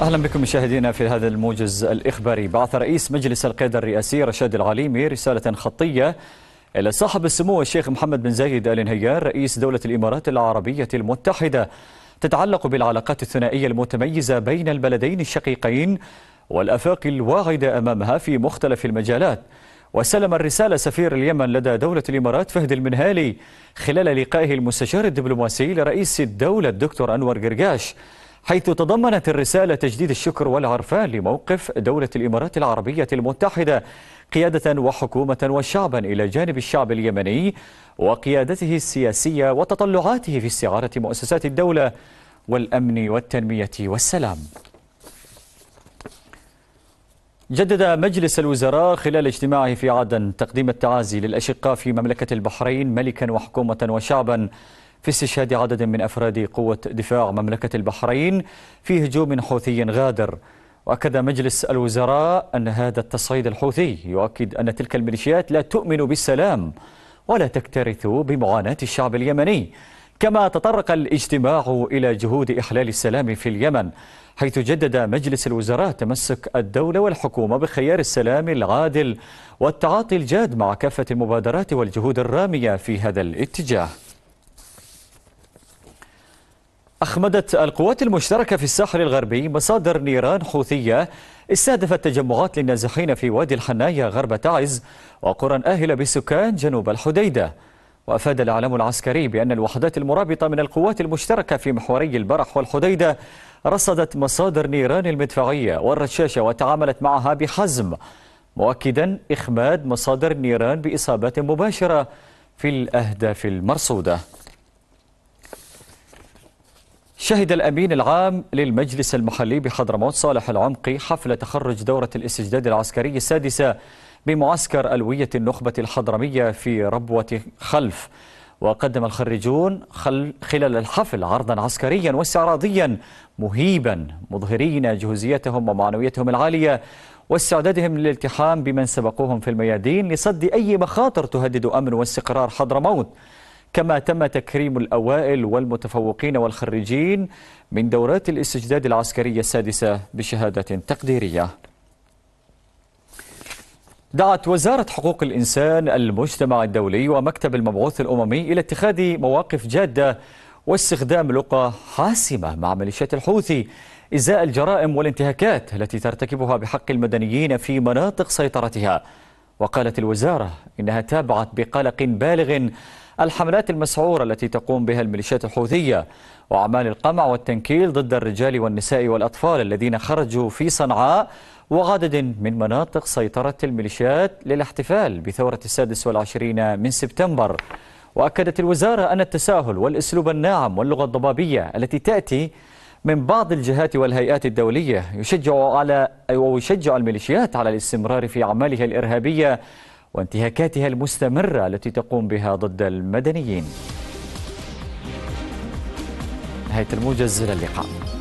أهلا بكم مشاهدينا في هذا الموجز الإخباري. بعث رئيس مجلس القيادة الرئاسي رشاد العليمي رسالة خطية إلى صاحب السمو الشيخ محمد بن زايد آل نهيان رئيس دولة الإمارات العربية المتحدة، تتعلق بالعلاقات الثنائية المتميزة بين البلدين الشقيقين والآفاق الواعدة أمامها في مختلف المجالات. وسلم الرسالة سفير اليمن لدى دولة الإمارات فهد المنهالي خلال لقائه المستشار الدبلوماسي لرئيس الدولة الدكتور أنور قرقاش، حيث تضمنت الرسالة تجديد الشكر والعرفان لموقف دولة الإمارات العربية المتحدة قيادة وحكومة وشعبا إلى جانب الشعب اليمني وقيادته السياسية وتطلعاته في استعارة مؤسسات الدولة والأمن والتنمية والسلام. جدد مجلس الوزراء خلال اجتماعه في عدن تقديم التعازي للأشقاء في مملكة البحرين ملكا وحكومة وشعبا في استشهاد عدد من أفراد قوة دفاع مملكة البحرين في هجوم حوثي غادر. وأكد مجلس الوزراء أن هذا التصعيد الحوثي يؤكد أن تلك الميليشيات لا تؤمن بالسلام ولا تكترث بمعاناة الشعب اليمني. كما تطرق الاجتماع إلى جهود إحلال السلام في اليمن، حيث جدد مجلس الوزراء تمسك الدولة والحكومة بخيار السلام العادل والتعاطي الجاد مع كافة المبادرات والجهود الرامية في هذا الاتجاه. أخمدت القوات المشتركة في الساحل الغربي مصادر نيران حوثية استهدفت تجمعات للنازحين في وادي الحناية غرب تعز وقرى آهلة بسكان جنوب الحديدة. وأفاد الإعلام العسكري بأن الوحدات المرابطة من القوات المشتركة في محوري البرح والحديدة رصدت مصادر نيران المدفعية والرشاشة وتعاملت معها بحزم، مؤكدا إخماد مصادر النيران بإصابات مباشرة في الأهداف المرصودة. شهد الأمين العام للمجلس المحلي بحضرموت صالح العمقي حفل تخرج دورة الاستجداد العسكري السادسة بمعسكر ألوية النخبة الحضرمية في ربوة خلف، وقدم الخريجون خلال الحفل عرضا عسكريا واستعراضيا مهيبا مظهرين جهوزيتهم ومعنويتهم العالية واستعدادهم للالتحام بمن سبقوهم في الميادين لصد أي مخاطر تهدد أمن واستقرار حضرموت. كما تم تكريم الأوائل والمتفوقين والخريجين من دورات الاستجداد العسكرية السادسة بشهادة تقديرية. دعت وزارة حقوق الإنسان المجتمع الدولي ومكتب المبعوث الأممي إلى اتخاذ مواقف جادة واستخدام لقى حاسمة مع ميليشيات الحوثي إزاء الجرائم والانتهاكات التي ترتكبها بحق المدنيين في مناطق سيطرتها. وقالت الوزارة إنها تابعت بقلق بالغ الحملات المسعورة التي تقوم بها الميليشيات الحوثية وأعمال القمع والتنكيل ضد الرجال والنساء والأطفال الذين خرجوا في صنعاء وعدد من مناطق سيطرة الميليشيات للاحتفال بثورة 26 من سبتمبر. وأكدت الوزارة أن التساهل والأسلوب الناعم واللغة الضبابية التي تأتي من بعض الجهات والهيئات الدولية يشجع الميليشيات على الاستمرار في أعمالها الإرهابية وانتهاكاتها المستمرة التي تقوم بها ضد المدنيين. نهاية الموجز، إلى اللقاء.